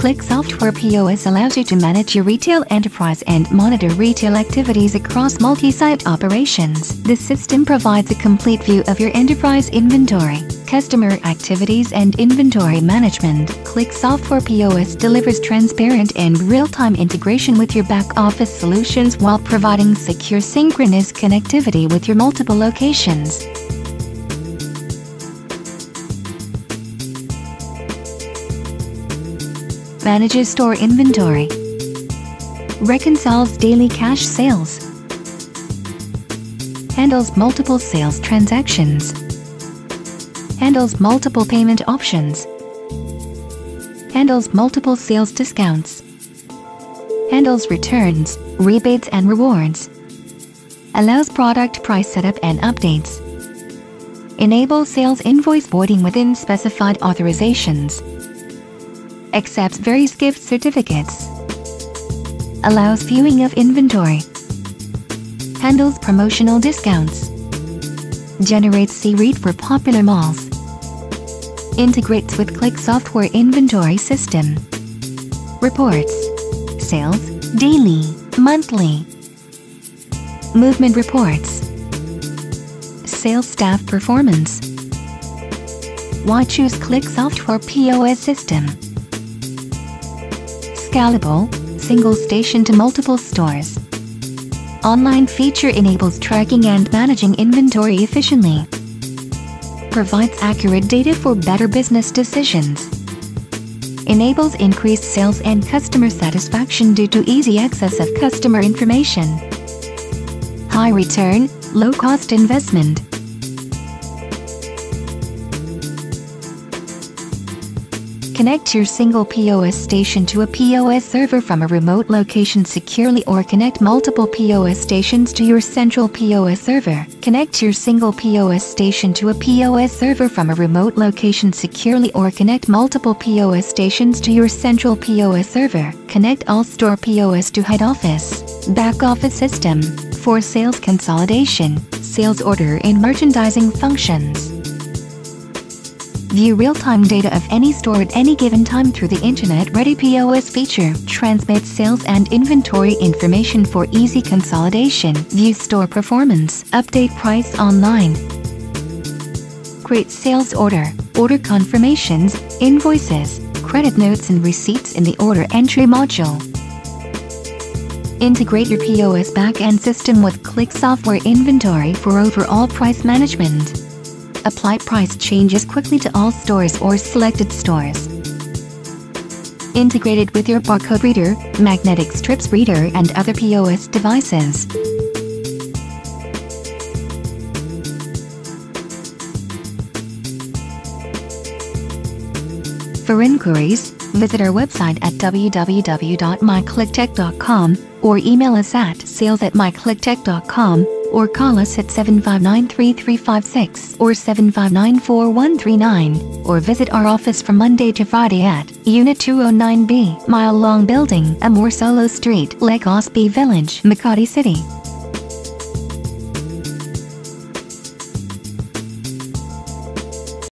ClickSoftware POS allows you to manage your retail enterprise and monitor retail activities across multi-site operations. This system provides a complete view of your enterprise inventory, customer activities, and inventory management. ClickSoftware POS delivers transparent and real-time integration with your back-office solutions while providing secure synchronous connectivity with your multiple locations. Manages store inventory, reconciles daily cash sales, handles multiple sales transactions, handles multiple payment options, handles multiple sales discounts, handles returns, rebates and rewards, allows product price setup and updates, enables sales invoice voiding within specified authorizations, accepts various gift certificates, allows viewing of inventory, handles promotional discounts, generates C-REAT for popular malls, integrates with ClickSoftware inventory system, reports, sales, daily, monthly, movement reports, sales staff performance. Why choose ClickSoftware POS system? Scalable, single station to multiple stores. Online feature enables tracking and managing inventory efficiently. Provides accurate data for better business decisions. Enables increased sales and customer satisfaction due to easy access of customer information. High return, low cost investment. Connect your single POS station to a POS server from a remote location securely, or connect multiple POS stations to your central POS server. Connect your single POS station to a POS server from a remote location securely, or connect multiple POS stations to your central POS server. Connect all store POS to head office, back office system, for sales consolidation, sales order and merchandising functions. View real-time data of any store at any given time through the Internet-ready POS feature. Transmit sales and inventory information for easy consolidation. View store performance. Update price online. Create sales order, order confirmations, invoices, credit notes and receipts in the order entry module. Integrate your POS back-end system with ClickSoftware inventory for overall price management. Apply price changes quickly to all stores or selected stores. Integrated with your barcode reader, magnetic strips reader and other POS devices. For inquiries, visit our website at www.myclicktech.com or email us at sales@myclicktech.com. Or call us at 759-3356 or 759-4139, or visit our office from Monday to Friday at Unit 209B, Mile Long Building, Amorsolo Street, Legospi Village, Makati City.